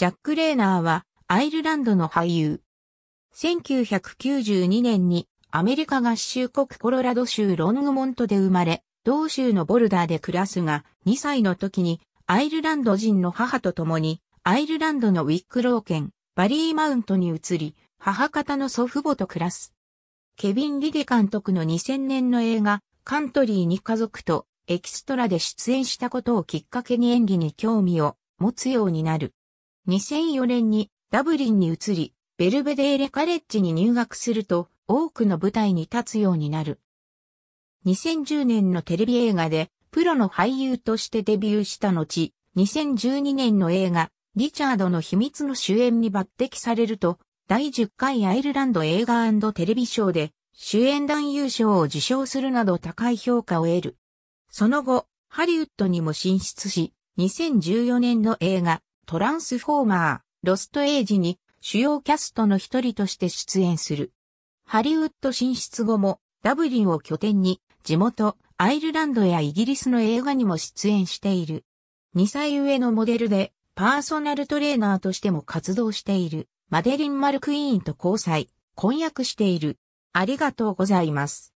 ジャック・レーナーはアイルランドの俳優。1992年にアメリカ合衆国コロラド州ロングモントで生まれ、同州のボルダーで暮らすが、2歳の時にアイルランド人の母と共にアイルランドのウィックロー県バリーマウントに移り、母方の祖父母と暮らす。ケビン・リデ監督の2000年の映画カントリーに家族とエキストラで出演したことをきっかけに演技に興味を持つようになる。2004年にダブリンに移り、ベルベデーレカレッジに入学すると多くの舞台に立つようになる。2010年のテレビ映画でプロの俳優としてデビューした後、2012年の映画リチャードの秘密の主演に抜擢されると、第10回アイルランド映画&テレビ賞で主演男優賞を受賞するなど高い評価を得る。その後、ハリウッドにも進出し、2014年の映画トランスフォーマー、ロストエイジに主要キャストの一人として出演する。ハリウッド進出後もダブリンを拠点に地元アイルランドやイギリスの映画にも出演している。2歳上のモデルでパーソナルトレーナーとしても活動しているマデリン・マルクイーンと交際、婚約している。ありがとうございます。